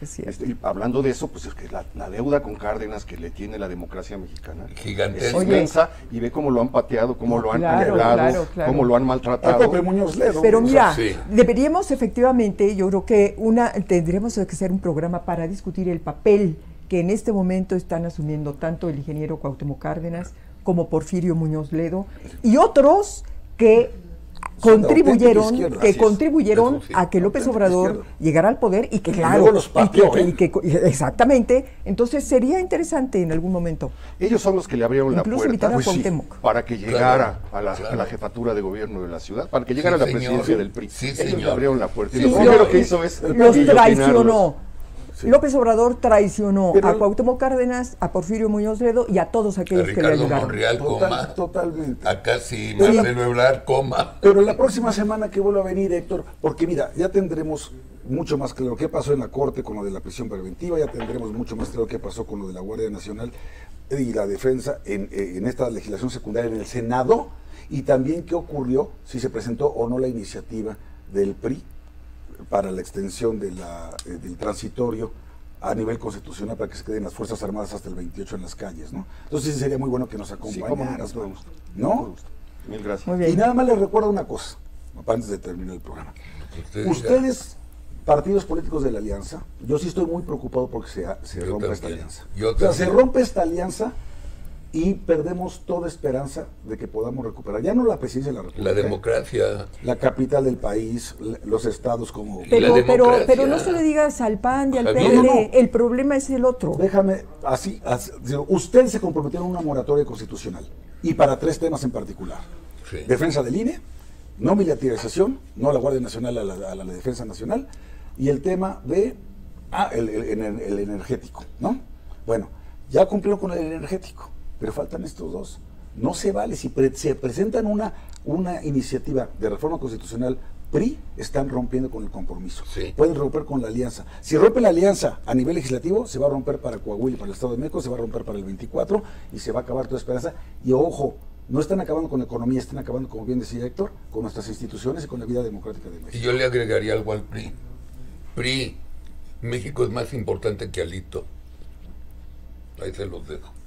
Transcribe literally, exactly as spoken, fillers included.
Es cierto. Este, hablando de eso, pues es que la, la deuda con Cárdenas que le tiene la democracia mexicana gigantesca, es inmensa, y ve cómo lo han pateado, cómo lo han claro, peleado, claro, claro. cómo lo han maltratado. El Muñoz Ledo. Pero mira, o sea, sí. deberíamos efectivamente, yo creo que una tendremos que hacer un programa para discutir el papel que en este momento están asumiendo tanto el ingeniero Cuauhtémoc Cárdenas como Porfirio Muñoz Ledo y otros que contribuyeron que contribuyeron a que López Obrador llegara al poder y que claro, luego los pateó, y que, ¿eh? y que, exactamente, entonces sería interesante en algún momento. Ellos son los que le abrieron la puerta pues sí, para que llegara claro, a, la, claro. a la jefatura de gobierno de la ciudad, para que llegara sí, a la presidencia señor. del P R I. Sí, Ellos señor. le abrieron la puerta y sí, lo primero que hizo es los traicionó. Sí. López Obrador traicionó Pero, a Cuauhtémoc Cárdenas, a Porfirio Muñoz Ledo y a todos aquellos a que le ayudaron. Monreal, Total, coma, totalmente. A casi Marcelo Ebrar, coma. Pero la próxima semana que vuelva a venir, Héctor, porque mira, ya tendremos mucho más claro qué pasó en la Corte con lo de la prisión preventiva, ya tendremos mucho más claro qué pasó con lo de la Guardia Nacional y la defensa en, en esta legislación secundaria en el Senado y también qué ocurrió, si se presentó o no la iniciativa del P R I para la extensión de la, eh, del transitorio a nivel constitucional para que se queden las Fuerzas Armadas hasta el veintiocho en las calles, ¿no? Entonces sería muy bueno que nos acompañaran sí, todos, ¿no? Mil gracias. Muy bien. Y nada más les recuerdo una cosa, antes de terminar el programa. Usted, Ustedes, ya. partidos políticos de la alianza, yo sí estoy muy preocupado porque se, se rompa también. esta alianza. Yo o sea, se rompe esta alianza y perdemos toda esperanza de que podamos recuperar, ya no la presidencia de la República, la democracia, la capital del país, los estados como... Pero, pero, pero no se le digas al P A N y al P R D, no, no, no. el problema es el otro. Déjame, así, así usted se comprometió en una moratoria constitucional, y para tres temas en particular, sí. defensa del I N E, no militarización, no la Guardia Nacional a la, a la Defensa Nacional, y el tema de, ah, el, el, el, el energético, ¿no? Bueno, ya cumplió con el energético, pero faltan estos dos. No se vale. Si pre se presentan una, una iniciativa de reforma constitucional P R I, están rompiendo con el compromiso. Sí. Pueden romper con la alianza. Si rompe la alianza a nivel legislativo, se va a romper para Coahuila, para el Estado de México, se va a romper para el veinticuatro y se va a acabar toda esperanza. Y ojo, no están acabando con la economía, están acabando, como bien decía Héctor, con nuestras instituciones y con la vida democrática de México. Y yo le agregaría algo al P R I. P R I, México es más importante que Alito. Ahí se los dejo.